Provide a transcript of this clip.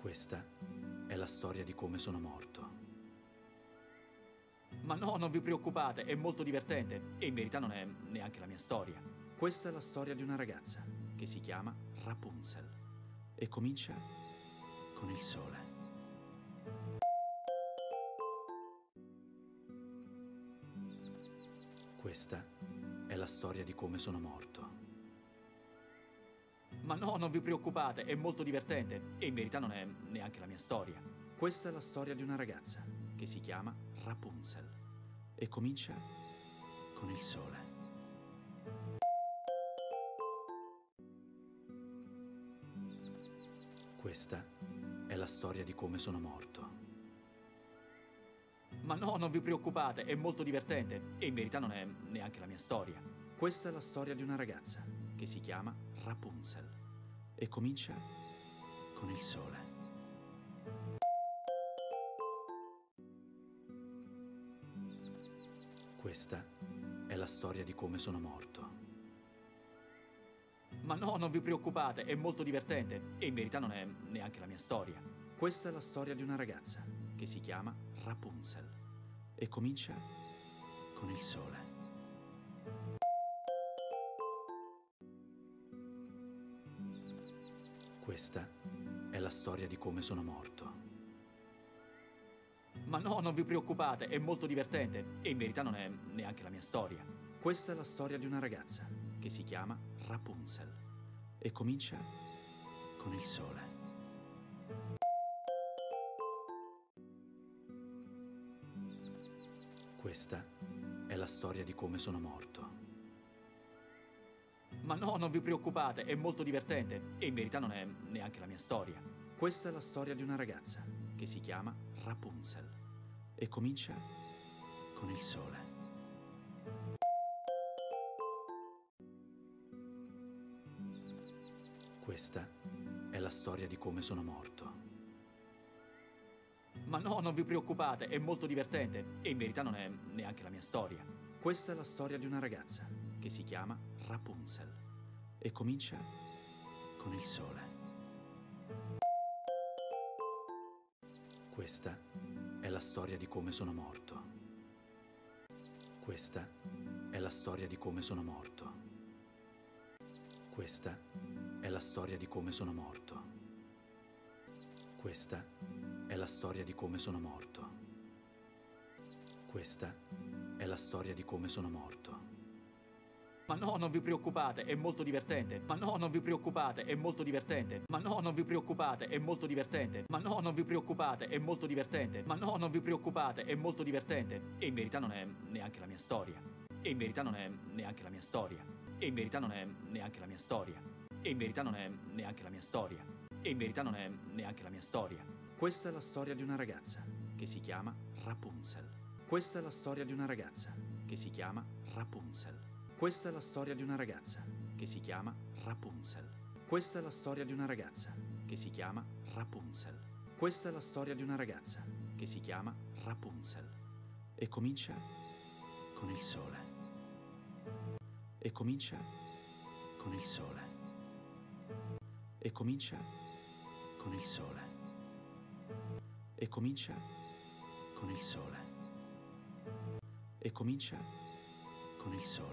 Questa è la storia di come sono morto. Ma no, non vi preoccupate, è molto divertente e in verità non è neanche la mia storia. Questa è la storia di una ragazza che si chiama Rapunzel e comincia con il sole. Questa è la storia di come sono morto. Ma no, non vi preoccupate, è molto divertente e in verità non è neanche la mia storia. Questa è la storia di una ragazza che si chiama Rapunzel e comincia con il sole. Questa è la storia di come sono morto. Ma no, non vi preoccupate, è molto divertente e in verità non è neanche la mia storia. Questa è la storia di una ragazza che si chiama Rapunzel e comincia con il sole. Questa è la storia di come sono morto. Ma no, non vi preoccupate, è molto divertente e in verità non è neanche la mia storia. Questa è la storia di una ragazza che si chiama Rapunzel e comincia con il sole. Questa è la storia di come sono morto. Ma no, non vi preoccupate, è molto divertente e in verità non è neanche la mia storia. Questa è la storia di una ragazza che si chiama Rapunzel e comincia con il sole. Questa è la storia di come sono morto. Ma no, non vi preoccupate, è molto divertente e in verità non è neanche la mia storia. Questa è la storia di una ragazza che si chiama Rapunzel e comincia con il sole. Questa è la storia di come sono morto. Ma no, non vi preoccupate, è molto divertente e in verità non è neanche la mia storia. Questa è la storia di una ragazza che si chiama Rapunzel e comincia con il sole. Questa è la storia di come sono morto. Questa è la storia di come sono morto. Questa è la storia di come sono morto. Questa è la storia di come sono morto. Questa è la storia di come sono morto. Ma no, non vi preoccupate, è molto divertente. Ma no, non vi preoccupate, è molto divertente. Ma no, non vi preoccupate, è molto divertente. Ma no, non vi preoccupate, è molto divertente. Ma no, non vi preoccupate, è molto divertente. E in verità non è neanche la mia storia. E in verità non è neanche la mia storia. E in verità non è neanche la mia storia. E in verità non è neanche la mia storia. E in verità non è neanche la mia storia. Questa è la storia di una ragazza che si chiama Rapunzel. Questa è la storia di una ragazza che si chiama Rapunzel. Questa è la storia di una ragazza che si chiama Rapunzel. Questa è la storia di una ragazza che si chiama Rapunzel. Questa è la storia di una ragazza che si chiama Rapunzel. E comincia con il sole. E comincia con il sole. E comincia con il sole. E comincia con il sole. E comincia con il sole.